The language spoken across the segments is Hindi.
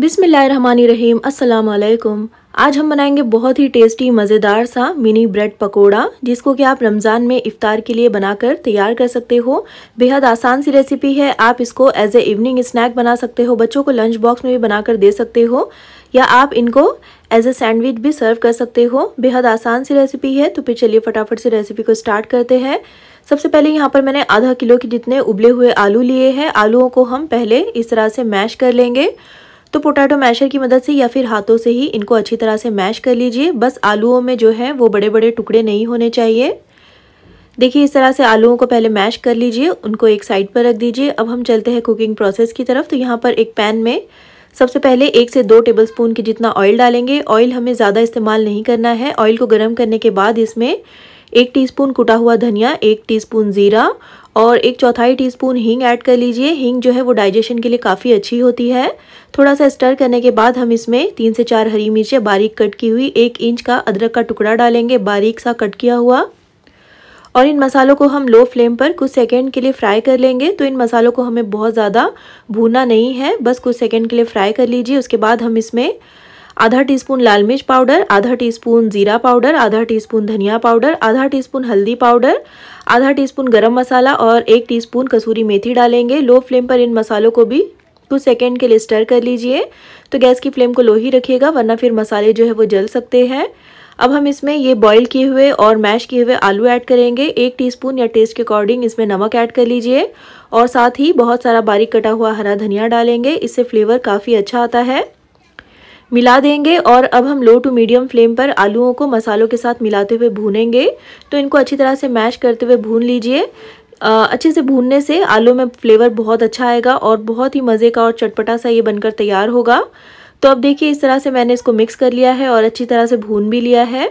बिस्मिल्लाहिर्रहमानिर्रहीम, अस्सलाम वालेकुम। आज हम बनाएंगे बहुत ही टेस्टी मज़ेदार सा मिनी ब्रेड पकोड़ा, जिसको कि आप रमज़ान में इफ़तार के लिए बनाकर तैयार कर सकते हो। बेहद आसान सी रेसिपी है। आप इसको एज ए इवनिंग स्नैक बना सकते हो, बच्चों को लंच बॉक्स में भी बनाकर दे सकते हो, या आप इनको एज ए सैंडविच भी सर्व कर सकते हो। बेहद आसान सी रेसिपी है, तो फिर चलिए फटाफट से रेसिपी को स्टार्ट करते हैं। सबसे पहले यहाँ पर मैंने आधा किलो के जितने उबले हुए आलू लिए हैं। आलूओं को हम पहले इस तरह से मैश कर लेंगे, तो पोटैटो मैशर की मदद से या फिर हाथों से ही इनको अच्छी तरह से मैश कर लीजिए। बस आलूओं में जो है वो बड़े बड़े टुकड़े नहीं होने चाहिए। देखिए, इस तरह से आलूओं को पहले मैश कर लीजिए, उनको एक साइड पर रख दीजिए। अब हम चलते हैं कुकिंग प्रोसेस की तरफ। तो यहाँ पर एक पैन में सबसे पहले 1 से 2 टेबलस्पून के जितना ऑयल डालेंगे। ऑयल हमें ज़्यादा इस्तेमाल नहीं करना है। ऑयल को गर्म करने के बाद इसमें 1 टीस्पून कुटा हुआ धनिया, 1 टीस्पून ज़ीरा और 1/4 टीस्पून हींग ऐड कर लीजिए। हींग जो है वो डाइजेशन के लिए काफ़ी अच्छी होती है। थोड़ा सा स्टर करने के बाद हम इसमें 3 से 4 हरी मिर्चें बारीक कट की हुई, 1 इंच का अदरक का टुकड़ा डालेंगे बारीक सा कट किया हुआ, और इन मसालों को हम लो फ्लेम पर कुछ सेकंड के लिए फ्राई कर लेंगे। तो इन मसालों को हमें बहुत ज़्यादा भूनना नहीं है, बस कुछ सेकंड के लिए फ्राई कर लीजिए। उसके बाद हम इसमें आधा टीस्पून लाल मिर्च पाउडर, आधा टीस्पून जीरा पाउडर, आधा टीस्पून धनिया पाउडर, आधा टीस्पून हल्दी पाउडर, आधा टीस्पून गरम मसाला और 1 टीस्पून कसूरी मेथी डालेंगे। लो फ्लेम पर इन मसालों को भी कुछ सेकंड के लिए स्टर कर लीजिए। तो गैस की फ्लेम को लो ही रखिएगा, वरना फिर मसाले जो है वो जल सकते हैं। अब हम इसमें ये बॉईल किए हुए और मैश किए हुए आलू ऐड करेंगे। 1 टीस्पून या टेस्ट के अकॉर्डिंग इसमें नमक ऐड कर लीजिए, और साथ ही बहुत सारा बारीक कटा हुआ हरा धनिया डालेंगे। इससे फ्लेवर काफ़ी अच्छा आता है। मिला देंगे, और अब हम लो टू मीडियम फ्लेम पर आलूओं को मसालों के साथ मिलाते हुए भूनेंगे। तो इनको अच्छी तरह से मैश करते हुए भून लीजिए। अच्छे से भूनने से आलू में फ्लेवर बहुत अच्छा आएगा और बहुत ही मज़े का और चटपटा सा ये बनकर तैयार होगा। तो अब देखिए, इस तरह से मैंने इसको मिक्स कर लिया है और अच्छी तरह से भून भी लिया है।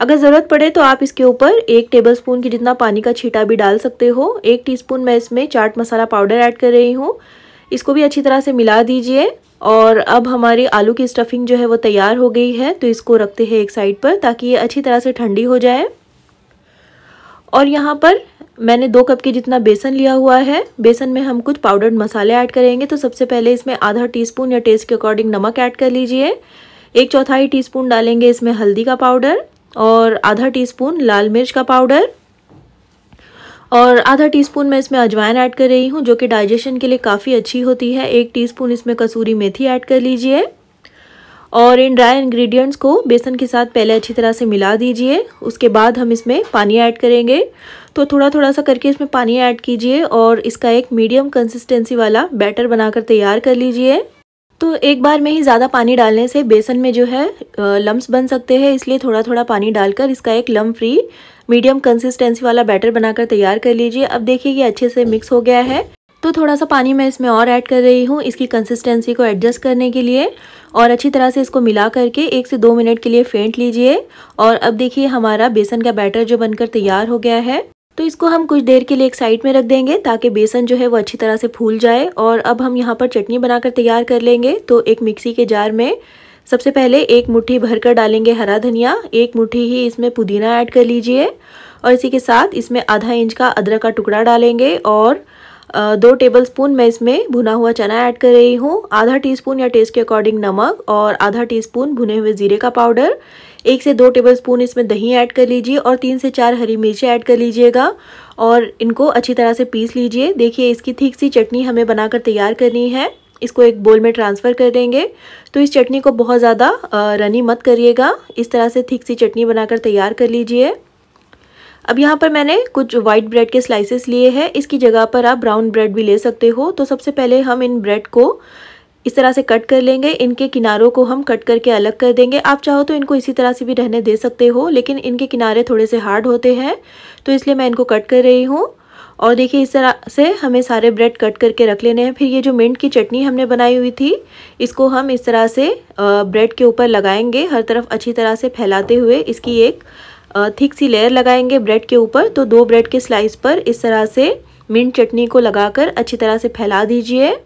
अगर ज़रूरत पड़े तो आप इसके ऊपर 1 टेबलस्पून की जितना पानी का छींटा भी डाल सकते हो। 1 टीस्पून मैं इसमें चाट मसाला पाउडर ऐड कर रही हूँ। इसको भी अच्छी तरह से मिला दीजिए। और अब हमारी आलू की स्टफिंग जो है वो तैयार हो गई है। तो इसको रखते हैं एक साइड पर ताकि ये अच्छी तरह से ठंडी हो जाए। और यहाँ पर मैंने 2 कप के जितना बेसन लिया हुआ है। बेसन में हम कुछ पाउडर्ड मसाले ऐड करेंगे। तो सबसे पहले इसमें आधा टीस्पून या टेस्ट के अकॉर्डिंग नमक ऐड कर लीजिए। 1/4 टीस्पून डालेंगे इसमें हल्दी का पाउडर, और आधा टीस्पून लाल मिर्च का पाउडर, और आधा टीस्पून मैं इसमें अजवाइन ऐड कर रही हूँ, जो कि डाइजेशन के लिए काफ़ी अच्छी होती है। 1 टीस्पून इसमें कसूरी मेथी ऐड कर लीजिए, और इन ड्राई इंग्रेडिएंट्स को बेसन के साथ पहले अच्छी तरह से मिला दीजिए। उसके बाद हम इसमें पानी ऐड करेंगे। तो थोड़ा थोड़ा सा करके इसमें पानी ऐड कीजिए, और इसका एक मीडियम कंसिस्टेंसी वाला बैटर बनाकर तैयार कर लीजिए। तो एक बार में ही ज़्यादा पानी डालने से बेसन में जो है लम्प्स बन सकते हैं, इसलिए थोड़ा थोड़ा पानी डालकर इसका एक लम्प फ्री मीडियम कंसिस्टेंसी वाला बैटर बनाकर तैयार कर लीजिए। अब देखिए, ये अच्छे से मिक्स हो गया है। तो थोड़ा सा पानी मैं इसमें और ऐड कर रही हूँ, इसकी कंसिस्टेंसी को एडजस्ट करने के लिए, और अच्छी तरह से इसको मिला करके 1 से 2 मिनट के लिए फेंट लीजिए। और अब देखिए, हमारा बेसन का बैटर जो बनकर तैयार हो गया है। तो इसको हम कुछ देर के लिए एक साइड में रख देंगे ताकि बेसन जो है वो अच्छी तरह से फूल जाए। और अब हम यहाँ पर चटनी बनाकर तैयार कर लेंगे। तो एक मिक्सी के जार में सबसे पहले 1 मुट्ठी भरकर डालेंगे हरा धनिया, 1 मुट्ठी ही इसमें पुदीना ऐड कर लीजिए, और इसी के साथ इसमें आधा इंच का अदरक का टुकड़ा डालेंगे, और 2 टेबलस्पून मैं इसमें भुना हुआ चना ऐड कर रही हूँ, आधा टीस्पून या टेस्ट के अकॉर्डिंग नमक, और आधा टीस्पून भुने हुए जीरे का पाउडर, 1 से 2 टेबलस्पून इसमें दही ऐड कर लीजिए, और 3 से 4 हरी मिर्चें ऐड कर लीजिएगा, और इनको अच्छी तरह से पीस लीजिए। देखिए, इसकी थिक सी चटनी हमें बनाकर तैयार करनी है। इसको एक बोल में ट्रांसफ़र कर देंगे। तो इस चटनी को बहुत ज़्यादा रनी मत करिएगा, इस तरह से थिक सी चटनी बनाकर तैयार कर लीजिए। अब यहाँ पर मैंने कुछ वाइट ब्रेड के स्लाइसेस लिए हैं, इसकी जगह पर आप ब्राउन ब्रेड भी ले सकते हो। तो सबसे पहले हम इन ब्रेड को इस तरह से कट कर लेंगे। इनके किनारों को हम कट करके अलग कर देंगे। आप चाहो तो इनको इसी तरह से भी रहने दे सकते हो, लेकिन इनके किनारे थोड़े से हार्ड होते हैं, तो इसलिए मैं इनको कट कर रही हूँ। और देखिए, इस तरह से हमें सारे ब्रेड कट करके रख लेने हैं। फिर ये जो मिंट की चटनी हमने बनाई हुई थी, इसको हम इस तरह से ब्रेड के ऊपर लगाएंगे, हर तरफ अच्छी तरह से फैलाते हुए इसकी एक थिक सी लेयर लगाएंगे ब्रेड के ऊपर। तो 2 ब्रेड के स्लाइस पर इस तरह से मिंट चटनी को लगाकर अच्छी तरह से फैला दीजिए,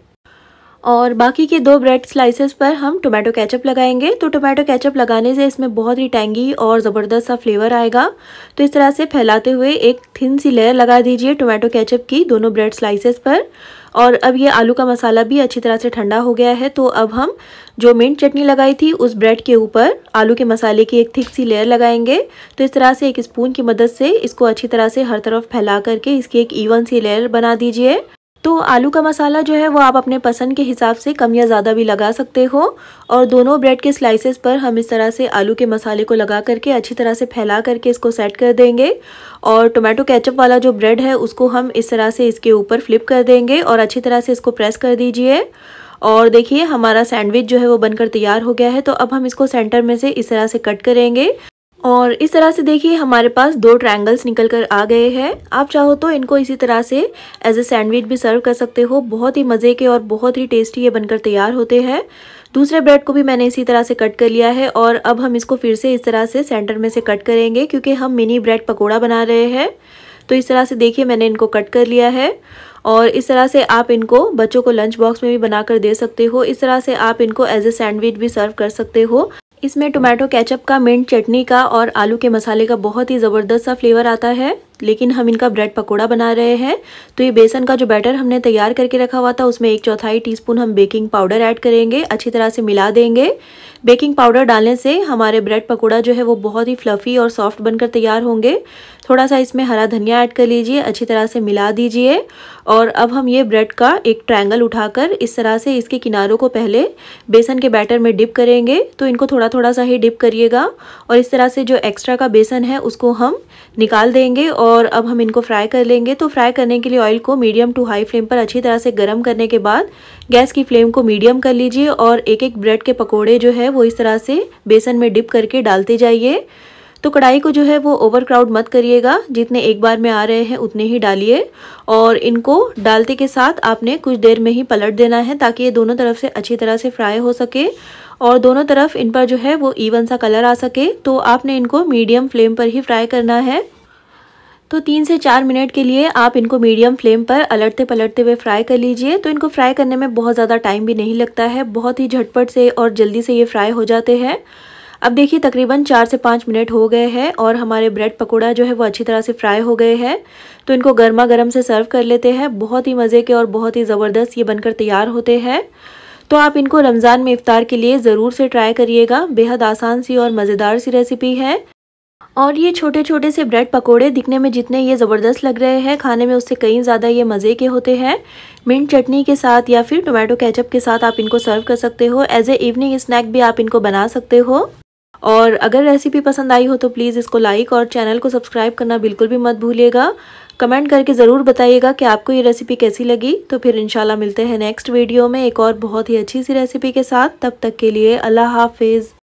और बाकी के 2 ब्रेड स्लाइसेस पर हम टोमेटो केचप लगाएंगे। तो टोमेटो केचप लगाने से इसमें बहुत ही टैंगी और ज़बरदस्त सा फ्लेवर आएगा। तो इस तरह से फैलाते हुए एक थिन सी लेयर लगा दीजिए टोमेटो केचप की दोनों ब्रेड स्लाइसेस पर, और अब ये आलू का मसाला भी अच्छी तरह से ठंडा हो गया है, तो अब हम जो मिंट चटनी लगाई थी उस ब्रेड के ऊपर आलू के मसाले की एक थिक सी लेयर लगाएंगे। तो इस तरह से एक स्पून की मदद से इसको अच्छी तरह से हर तरफ फैला करके इसकी एक इवन सी लेयर बना दीजिए। तो आलू का मसाला जो है वो आप अपने पसंद के हिसाब से कम या ज़्यादा भी लगा सकते हो। और दोनों ब्रेड के स्लाइसेस पर हम इस तरह से आलू के मसाले को लगा करके अच्छी तरह से फैला करके इसको सेट कर देंगे। और टोमेटो केचप वाला जो ब्रेड है उसको हम इस तरह से इसके ऊपर फ्लिप कर देंगे और अच्छी तरह से इसको प्रेस कर दीजिए। और देखिए हमारा सैंडविच जो है वो बनकर तैयार हो गया है। तो अब हम इसको सेंटर में से इस तरह से कट करेंगे और इस तरह से देखिए हमारे पास दो ट्रायंगल्स निकल कर आ गए हैं। आप चाहो तो इनको इसी तरह से एज ए सैंडविच भी सर्व कर सकते हो। बहुत ही मज़े के और बहुत ही टेस्टी ये बनकर तैयार होते हैं। दूसरे ब्रेड को भी मैंने इसी तरह से कट कर लिया है और अब हम इसको फिर से इस तरह से सेंटर में से कट करेंगे क्योंकि हम मिनी ब्रेड पकौड़ा बना रहे हैं। तो इस तरह से देखिए मैंने इनको कट कर लिया है और इस तरह से आप इनको बच्चों को लंच बॉक्स में भी बना कर दे सकते हो। इस तरह से आप इनको एज ए सैंडविच भी सर्व कर सकते हो। इसमें टोमेटो केचप का, मिंट चटनी का और आलू के मसाले का बहुत ही ज़बरदस्त सा फ्लेवर आता है। लेकिन हम इनका ब्रेड पकोड़ा बना रहे हैं। तो ये बेसन का जो बैटर हमने तैयार करके रखा हुआ था उसमें 1/4 टीस्पून हम बेकिंग पाउडर ऐड करेंगे, अच्छी तरह से मिला देंगे। बेकिंग पाउडर डालने से हमारे ब्रेड पकोड़ा जो है वो बहुत ही फ्लफ़ी और सॉफ्ट बनकर तैयार होंगे। थोड़ा सा इसमें हरा धनिया ऐड कर लीजिए, अच्छी तरह से मिला दीजिए। और अब हम ये ब्रेड का एक ट्रायंगल उठाकर इस तरह से इसके किनारों को पहले बेसन के बैटर में डिप करेंगे। तो इनको थोड़ा थोड़ा सा ही डिप करिएगा और इस तरह से जो एक्स्ट्रा का बेसन है उसको हम निकाल देंगे। और अब हम इनको फ्राई कर लेंगे। तो फ्राई करने के लिए ऑयल को मीडियम टू हाई फ्लेम पर अच्छी तरह से गर्म करने के बाद गैस की फ्लेम को मीडियम कर लीजिए और एक एक ब्रेड के पकोड़े जो है वो इस तरह से बेसन में डिप करके डालते जाइए। तो कढ़ाई को जो है वो ओवरक्राउड मत करिएगा, जितने एक बार में आ रहे हैं उतने ही डालिए। और इनको डालते के साथ आपने कुछ देर में ही पलट देना है ताकि ये दोनों तरफ से अच्छी तरह से फ्राई हो सके और दोनों तरफ इन पर जो है वो इवन सा कलर आ सके। तो आपने इनको मीडियम फ्लेम पर ही फ्राई करना है। तो 3 से 4 मिनट के लिए आप इनको मीडियम फ्लेम पर पलटते पलटते हुए फ्राई कर लीजिए। तो इनको फ्राई करने में बहुत ज़्यादा टाइम भी नहीं लगता है, बहुत ही झटपट से और जल्दी से ये फ्राई हो जाते हैं। अब देखिए तकरीबन 4 से 5 मिनट हो गए हैं और हमारे ब्रेड पकोड़ा जो है वो अच्छी तरह से फ्राई हो गए हैं। तो इनको गर्मा गर्म से सर्व कर लेते हैं। बहुत ही मज़े के और बहुत ही ज़बरदस्त ये बनकर तैयार होते हैं। तो आप इनको रमज़ान में इफ्तार के लिए ज़रूर से ट्राई करिएगा। बेहद आसान सी और मज़ेदार सी रेसिपी है। और ये छोटे छोटे से ब्रेड पकोड़े दिखने में जितने ये ज़बरदस्त लग रहे हैं, खाने में उससे कहीं ज़्यादा ये मज़े के होते हैं। मिंट चटनी के साथ या फिर टोमेटो केचप के साथ आप इनको सर्व कर सकते हो। एज ए इवनिंग स्नैक भी आप इनको बना सकते हो। और अगर रेसिपी पसंद आई हो तो प्लीज़ इसको लाइक और चैनल को सब्सक्राइब करना बिल्कुल भी मत भूलिएगा। कमेंट करके ज़रूर बताइएगा कि आपको ये रेसिपी कैसी लगी। तो फिर इंशाल्लाह मिलते हैं नेक्स्ट वीडियो में एक और बहुत ही अच्छी सी रेसिपी के साथ। तब तक के लिए अल्लाह हाफिज़।